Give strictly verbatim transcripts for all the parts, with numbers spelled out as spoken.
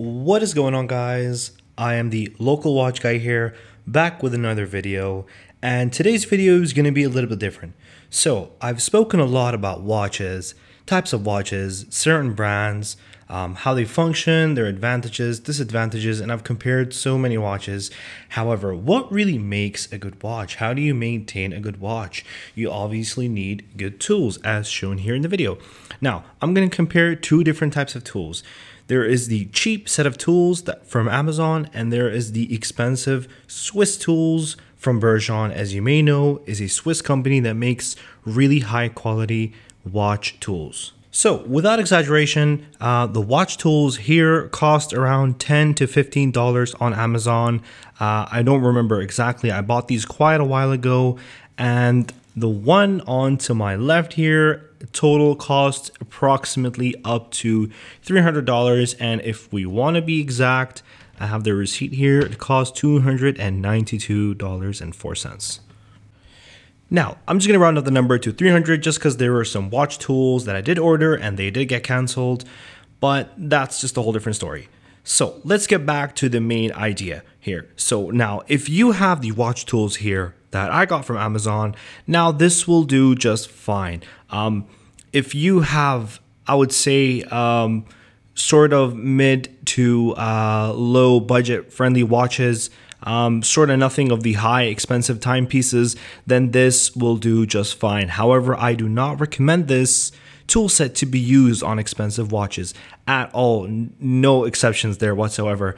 What is going on, guys? I am the local watch guy here, back with another video, and today's video is going to be a little bit different. So I've spoken a lot about watches, types of watches, certain brands, um, how they function, their advantages, disadvantages, and I've compared so many watches. However, what really makes a good watch? How do you maintain a good watch? You obviously need good tools, as shown here in the video. Now, I'm going to compare two different types of tools. There is the cheap set of tools that from Amazon, and there is the expensive Swiss tools from Bergeon. As you may know, is a Swiss company that makes really high quality watch tools. So without exaggeration, uh, the watch tools here cost around ten to fifteen dollars on Amazon. Uh, I don't remember exactly. I bought these quite a while ago, and the one on to my left here total cost approximately up to three hundred dollars, and if we want to be exact, I have the receipt here, it cost two hundred ninety-two dollars and four cents. Now, I'm just going to round up the number to three hundred just because there were some watch tools that I did order and they did get canceled, but that's just a whole different story. So let's get back to the main idea here. So now, if you have the watch tools here that I got from Amazon, now this will do just fine. Um, if you have, I would say, um, sort of mid to uh, low budget friendly watches, um, sort of nothing of the high expensive timepieces, then this will do just fine. However, I do not recommend this tool set to be used on expensive watches at all. No exceptions there whatsoever.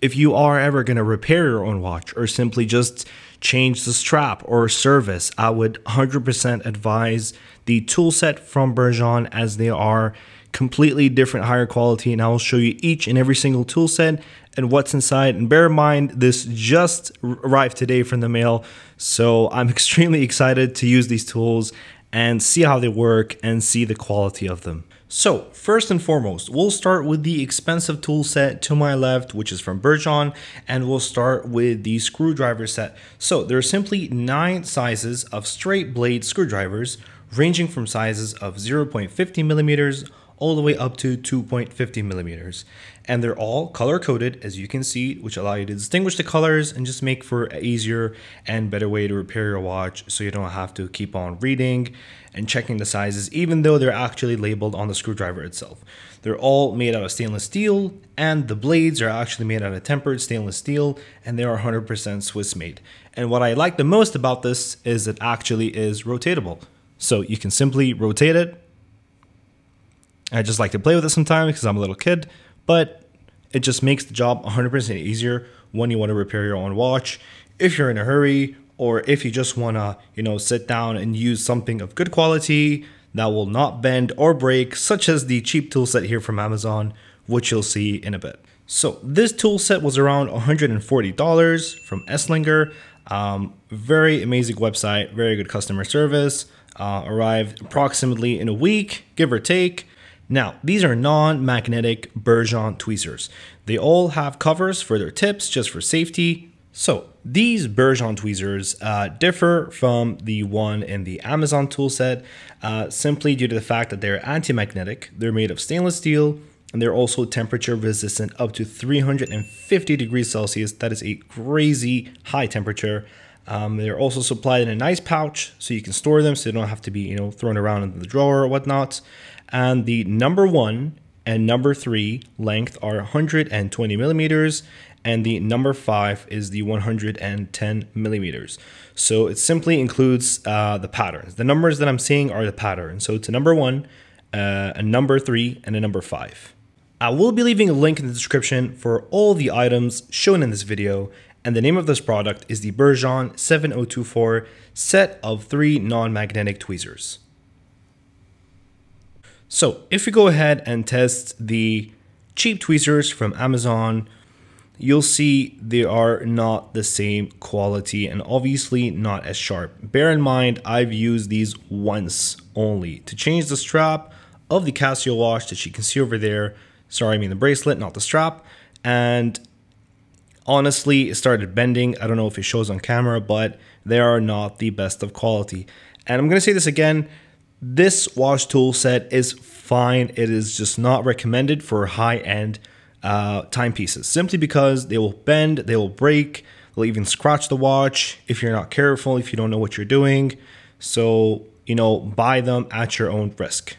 If you are ever going to repair your own watch or simply just change the strap or service, I would one hundred percent advise the tool set from Bergeon, as they are completely different, higher quality, and I will show you each and every single tool set and what's inside. And bear in mind, this just arrived today from the mail, so I'm extremely excited to use these tools and see how they work and see the quality of them. So first and foremost, we'll start with the expensive tool set to my left, which is from Bergeon, and we'll start with the screwdriver set. So there are simply nine sizes of straight blade screwdrivers, ranging from sizes of zero point five zero millimeters all the way up to two point five zero millimeters. And they're all color coded, as you can see, which allow you to distinguish the colors and just make for an easier and better way to repair your watch, so you don't have to keep on reading and checking the sizes, even though they're actually labeled on the screwdriver itself. They're all made out of stainless steel, and the blades are actually made out of tempered stainless steel, and they are one hundred percent Swiss made. And what I like the most about this is it actually is rotatable. So you can simply rotate it. I just like to play with it sometimes because I'm a little kid, but it just makes the job one hundred percent easier when you want to repair your own watch. If you're in a hurry, or if you just want to, you know, sit down and use something of good quality that will not bend or break, such as the cheap tool set here from Amazon, which you'll see in a bit. So this tool set was around one hundred forty dollars from Esslinger. Um, very amazing website, very good customer service. Uh, arrived approximately in a week, give or take. Now, these are non-magnetic Bergeon tweezers. They all have covers for their tips just for safety. So these Bergeon tweezers uh, differ from the one in the Amazon toolset uh, simply due to the fact that they're anti-magnetic. They're made of stainless steel, and they're also temperature resistant up to three hundred fifty degrees Celsius. That is a crazy high temperature. Um, they're also supplied in a nice pouch, so you can store them so they don't have to be, you know, thrown around in the drawer or whatnot. And the number one and number three length are one hundred twenty millimeters, and the number five is the one hundred ten millimeters. So it simply includes uh, the patterns. The numbers that I'm seeing are the patterns. So it's a number one, uh, a number three, and a number five. I will be leaving a link in the description for all the items shown in this video. And the name of this product is the Bergeon seven oh two four set of three non-magnetic tweezers. So if you go ahead and test the cheap tweezers from Amazon, you'll see they are not the same quality and obviously not as sharp. Bear in mind, I've used these once only to change the strap of the Casio watch that you can see over there. Sorry, I mean the bracelet, not the strap. And honestly, it started bending. I don't know if it shows on camera, but they are not the best of quality. And I'm going to say this again. This watch tool set is fine. It is just not recommended for high-end uh, timepieces, simply because they will bend, they will break, they'll even scratch the watch if you're not careful, if you don't know what you're doing. So, you know, buy them at your own risk.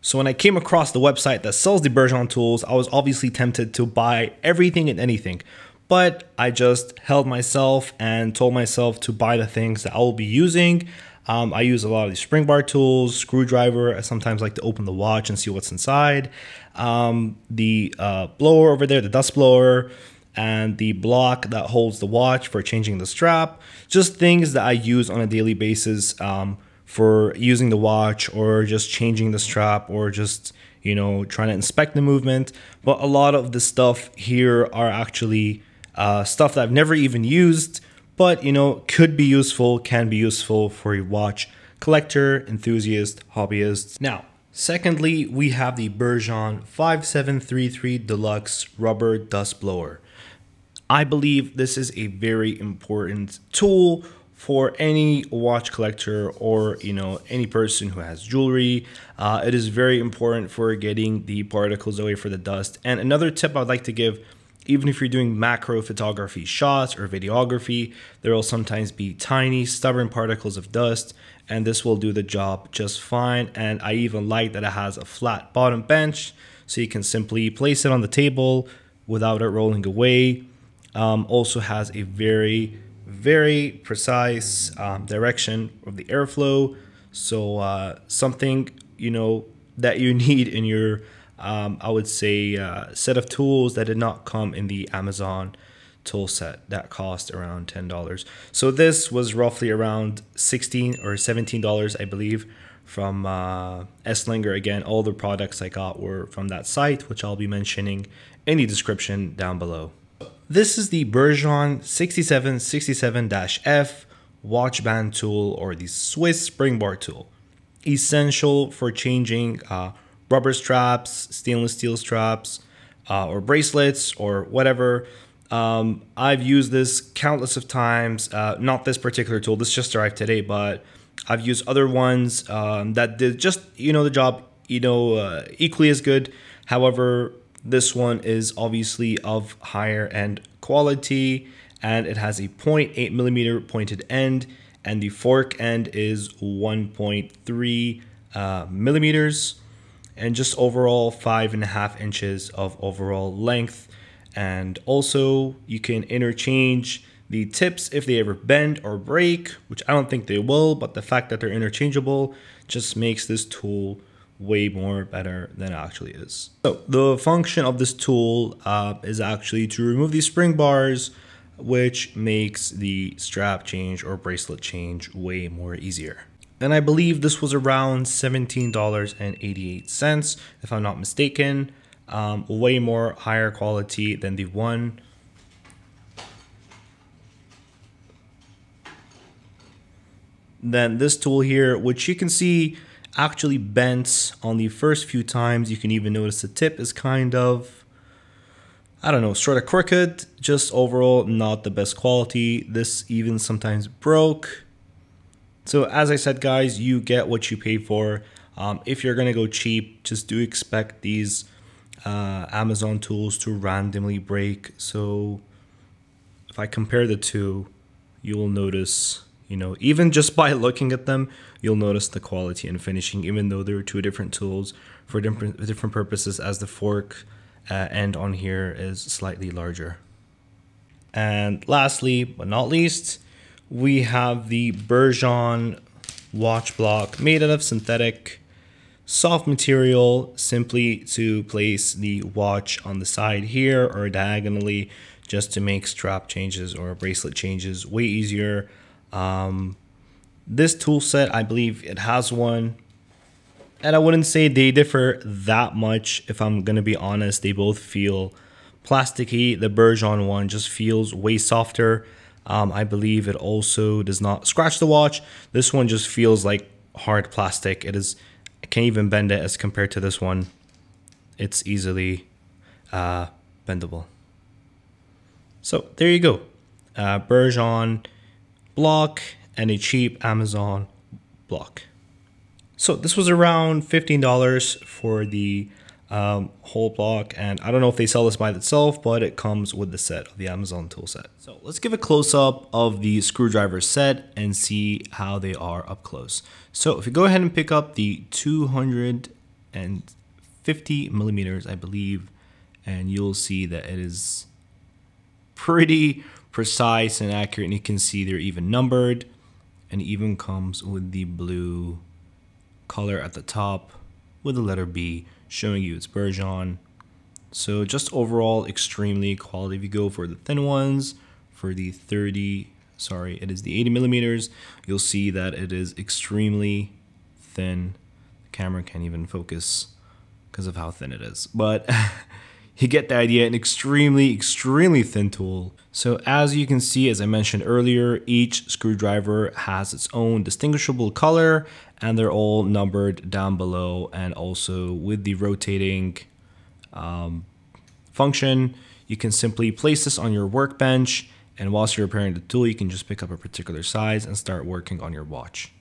So when I came across the website that sells the Bergeon tools, I was obviously tempted to buy everything and anything, but I just held myself and told myself to buy the things that I will be using. Um, I use a lot of these spring bar tools, screwdriver. I sometimes like to open the watch and see what's inside. Um, the uh, blower over there, the dust blower, and the block that holds the watch for changing the strap. Just things that I use on a daily basis um, for using the watch or just changing the strap or just, you know, trying to inspect the movement. But a lot of the stuff here are actually uh, stuff that I've never even used, but, you know, could be useful, can be useful for a watch collector, enthusiast, hobbyist. Now, secondly, we have the Bergeon five seven three three Deluxe Rubber Dust Blower. I believe this is a very important tool for any watch collector or, you know, any person who has jewelry. Uh, it is very important for getting the particles away for the dust. And another tip I'd like to give, even if you're doing macro photography shots or videography, there will sometimes be tiny, stubborn particles of dust, and this will do the job just fine. And I even like that it has a flat bottom bench, so you can simply place it on the table without it rolling away. Um, also has a very, very precise um, direction of the airflow. So uh, something, you know, that you need in your Um, I would say uh, set of tools that did not come in the Amazon tool set that cost around ten dollars. So this was roughly around sixteen or seventeen dollars, I believe, from uh, Esslinger. Again, all the products I got were from that site, which I'll be mentioning in the description down below. This is the Bergeon sixty-seven sixty-seven F watch band tool, or the Swiss spring bar tool, essential for changing uh, rubber straps, stainless steel straps, uh, or bracelets, or whatever. Um, I've used this countless of times, uh, not this particular tool, this just arrived today, but I've used other ones um, that did just, you know, the job, you know, uh, equally as good. However, this one is obviously of higher end quality, and it has a zero point eight millimeter pointed end, and the fork end is one point three uh, millimeters. And just overall five and a half inches of overall length. And also you can interchange the tips if they ever bend or break, which I don't think they will, but the fact that they're interchangeable just makes this tool way more better than it actually is. So the function of this tool uh, is actually to remove these spring bars, which makes the strap change or bracelet change way more easier. And I believe this was around seventeen dollars and eighty-eight cents, if I'm not mistaken. Um, way more higher quality than the one. Then this tool here, which you can see actually bends on the first few times. You can even notice the tip is kind of, I don't know, sort of crooked. Just overall, not the best quality. This even sometimes broke. So as I said, guys, you get what you pay for. Um, if you're gonna go cheap, just do expect these uh, Amazon tools to randomly break. So if I compare the two, you will notice, you know, even just by looking at them, you'll notice the quality and finishing, even though there are two different tools for different, different purposes, as the fork uh, end on here is slightly larger. And lastly, but not least, we have the Bergeon watch block, made out of synthetic soft material, simply to place the watch on the side here or diagonally, just to make strap changes or bracelet changes way easier. Um, this tool set, I believe it has one, and I wouldn't say they differ that much. If I'm going to be honest, they both feel plasticky. The Bergeon one just feels way softer. Um, I believe it also does not scratch the watch. This one just feels like hard plastic. It is, I can't even bend it as compared to this one. It's easily uh, bendable. So there you go. Uh, Bergeon block and a cheap Amazon block. So this was around fifteen dollars for the um, whole block. And I don't know if they sell this by itself, but it comes with the set of the Amazon tool set. So let's give a close up of the screwdriver set and see how they are up close. So if you go ahead and pick up the two hundred fifty millimeters, I believe, and you'll see that it is pretty precise and accurate, and you can see they're even numbered, and even comes with the blue color at the top with the letter B showing you it's Bergeon. So just overall extremely quality. If you go for the thin ones, for the thirty sorry it is the eighty millimeters, you'll see that it is extremely thin. The camera can't even focus because of how thin it is, but you get the idea, an extremely, extremely thin tool. So as you can see, as I mentioned earlier, each screwdriver has its own distinguishable color, and they're all numbered down below. And also with the rotating um, function, you can simply place this on your workbench, and whilst you're repairing the tool, you can just pick up a particular size and start working on your watch.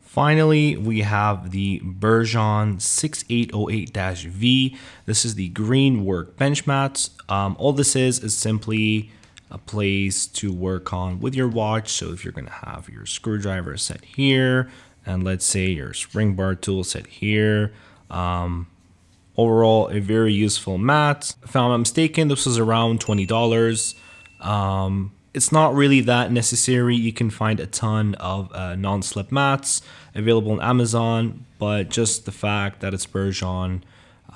Finally, we have the Bergeon six eight zero eight V. This is the green workbench mat. Um, all this is is simply a place to work on with your watch. So if you're gonna have your screwdriver set here, and let's say your spring bar tool set here, um, overall a very useful mat. If I'm not mistaken, this was around twenty dollars. Um, It's not really that necessary. You can find a ton of uh, non-slip mats available on Amazon, but just the fact that it's Bergeon,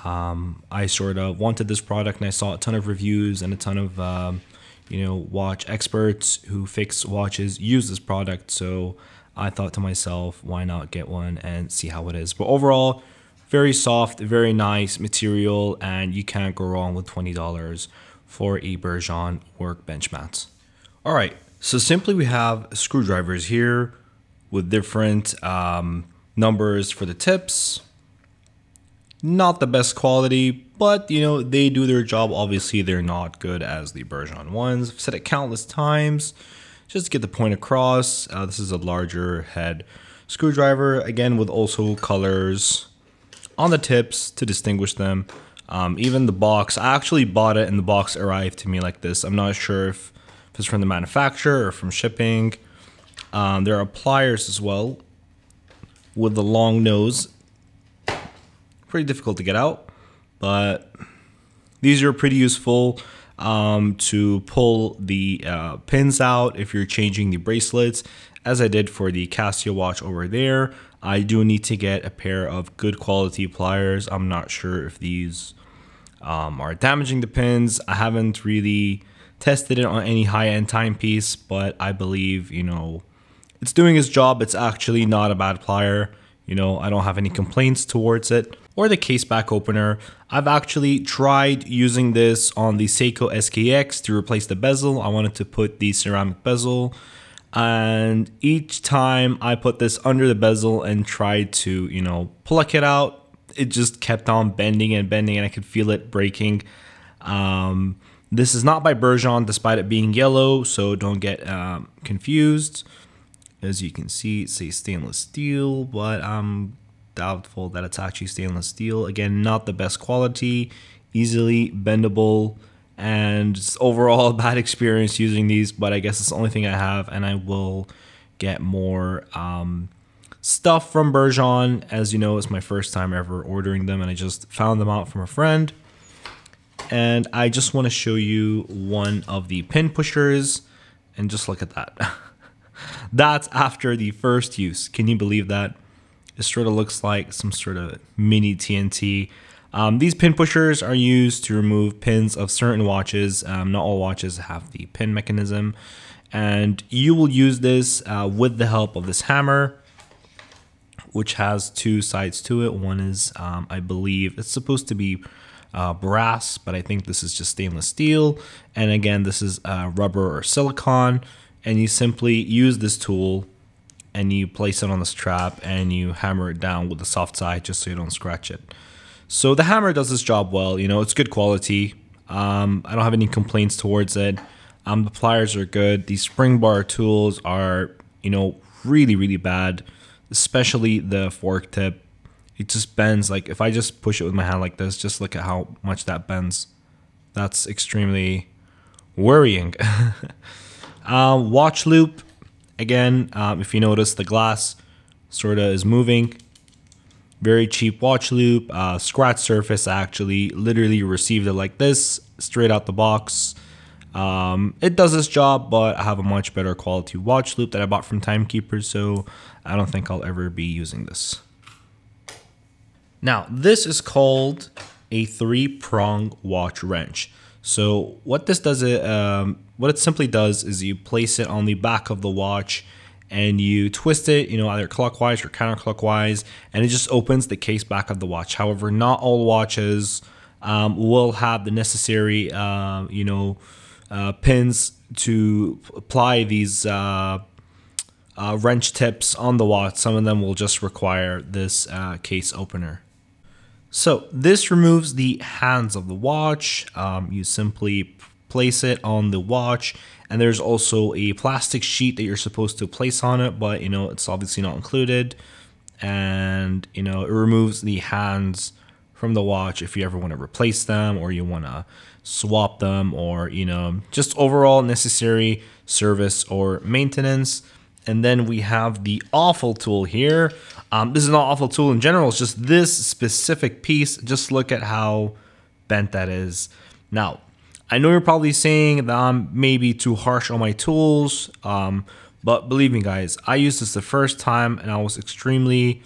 um, I sort of wanted this product, and I saw a ton of reviews and a ton of um, you know, watch experts who fix watches use this product. So I thought to myself, why not get one and see how it is? But overall, very soft, very nice material, and you can't go wrong with twenty dollars for a Bergeon workbench mat. All right, so simply we have screwdrivers here with different um, numbers for the tips. Not the best quality, but you know, they do their job. Obviously, they're not good as the Bergeon ones. I've said it countless times just to get the point across. Uh, this is a larger head screwdriver, again, with also colors on the tips to distinguish them. Um, even the box, I actually bought it and the box arrived to me like this. I'm not sure if it's from the manufacturer or from shipping. Um, there are pliers as well with the long nose. Pretty difficult to get out, but these are pretty useful um, to pull the uh, pins out if you're changing the bracelets, as I did for the Casio watch over there. I do need to get a pair of good quality pliers. I'm not sure if these um, are damaging the pins. I haven't really tested it on any high-end timepiece, but I believe, you know, it's doing its job. It's actually not a bad plier. You know, I don't have any complaints towards it. Or the case back opener. I've actually tried using this on the Seiko S K X to replace the bezel. I wanted to put the ceramic bezel, and each time I put this under the bezel and tried to, you know, pluck it out, it just kept on bending and bending, and I could feel it breaking. Um, This is not by Bergeon, despite it being yellow, so don't get um, confused. As you can see, it's a stainless steel, but I'm doubtful that it's actually stainless steel. Again, not the best quality, easily bendable, and just overall bad experience using these, but I guess it's the only thing I have, and I will get more um, stuff from Bergeon. As you know, it's my first time ever ordering them, and I just found them out from a friend. And I just want to show you one of the pin pushers, and just look at that. That's after the first use. Can you believe that? It sort of looks like some sort of mini T N T. Um, these pin pushers are used to remove pins of certain watches. Um, not all watches have the pin mechanism. And you will use this uh, with the help of this hammer, which has two sides to it. One is, um, I believe, it's supposed to be Uh, brass, but I think this is just stainless steel, and again this is uh, rubber or silicone. And you simply use this tool and you place it on this strap and you hammer it down with the soft side just so you don't scratch it. So the hammer does this job well. You know, it's good quality. um, I don't have any complaints towards it. Um, the pliers are good. These spring bar tools are, you know, really really bad, especially the fork tip. It just bends. Like if I just push it with my hand like this, just look at how much that bends. That's extremely worrying. uh, watch loop. Again, um, if you notice, the glass sort of is moving. Very cheap watch loop, uh, scratch surface. I actually literally received it like this, straight out the box. Um, it does its job, but I have a much better quality watch loop that I bought from Timekeeper, so I don't think I'll ever be using this. Now, this is called a three-prong watch wrench. So what this does, it, um, what it simply does is you place it on the back of the watch and you twist it, you know, either clockwise or counterclockwise, and it just opens the case back of the watch. However, not all watches um, will have the necessary, uh, you know, uh, pins to apply these uh, uh, wrench tips on the watch. Some of them will just require this uh, case opener. So this removes the hands of the watch. Um, you simply place it on the watch, and there's also a plastic sheet that you're supposed to place on it, but you know, it's obviously not included. And you know, it removes the hands from the watch if you ever want to replace them, or you want to swap them, or you know, just overall necessary service or maintenance. And then we have the awful tool here. Um, this is not an awful tool in general, it's just this specific piece. Just look at how bent that is. Now, I know you're probably saying that I'm maybe too harsh on my tools, um, but believe me guys, I used this the first time and I was extremely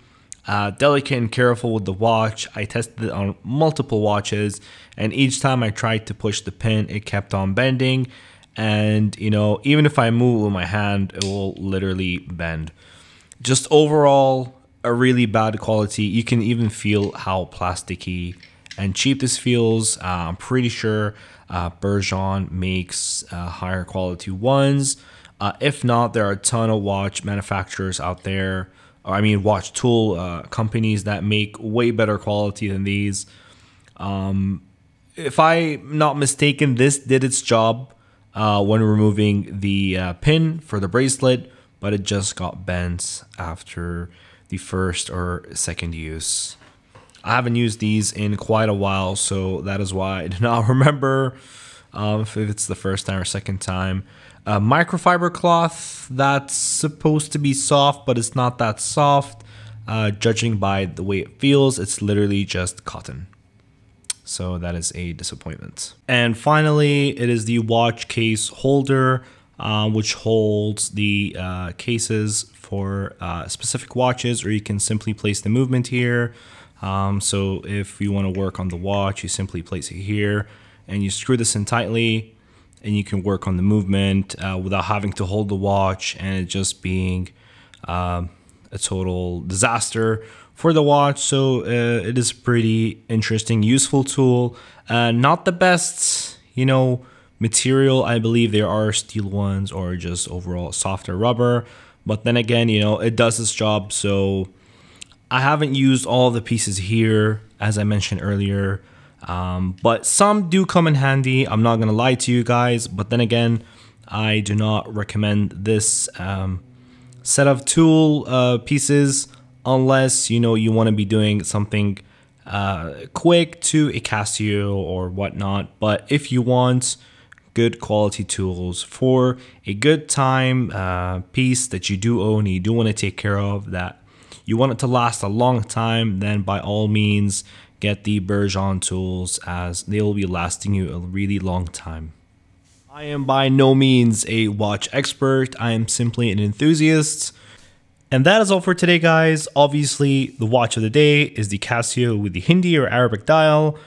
uh, delicate and careful with the watch. I tested it on multiple watches, and each time I tried to push the pin, it kept on bending. And you know, even if I move with my hand, it will literally bend. Just overall, a really bad quality. You can even feel how plasticky and cheap this feels. Uh, I'm pretty sure uh, Bergeon makes uh, higher quality ones. Uh, if not, there are a ton of watch manufacturers out there, or I mean watch tool uh, companies that make way better quality than these. Um, if I'm not mistaken, this did its job uh, when removing the uh, pin for the bracelet, but it just got bent after the first or second use. I haven't used these in quite a while, so that is why I do not remember um, if it's the first time or second time. Uh, microfiber cloth, that's supposed to be soft, but it's not that soft. Uh, judging by the way it feels, it's literally just cotton. So that is a disappointment. And finally, it is the watch case holder, uh, which holds the uh, cases for uh, specific watches, or you can simply place the movement here. Um, so if you want to work on the watch, you simply place it here and you screw this in tightly, and you can work on the movement uh, without having to hold the watch and it just being um, a total disaster for the watch. So uh, it is a pretty interesting, useful tool. Uh, not the best, you know, material. I believe there are steel ones or just overall softer rubber. But then again, you know, it does its job. So I haven't used all the pieces here, as I mentioned earlier, um, but some do come in handy. I'm not gonna lie to you guys, but then again, I do not recommend this um, set of tool uh, pieces unless you know you want to be doing something uh, quick to a Casio or whatnot. But if you want good quality tools for a good time uh, piece that you do own, you do want to take care of that. You want it to last a long time, then by all means get the Bergeon tools, as they will be lasting you a really long time. I am by no means a watch expert, I am simply an enthusiast. And that is all for today guys. Obviously the watch of the day is the Casio with the Hindi or Arabic dial.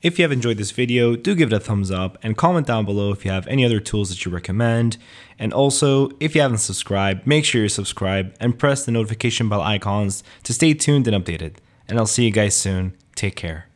If you have enjoyed this video, do give it a thumbs up and comment down below if you have any other tools that you recommend. And also, if you haven't subscribed, make sure you're subscribed and press the notification bell icons to stay tuned and updated. And I'll see you guys soon. Take care.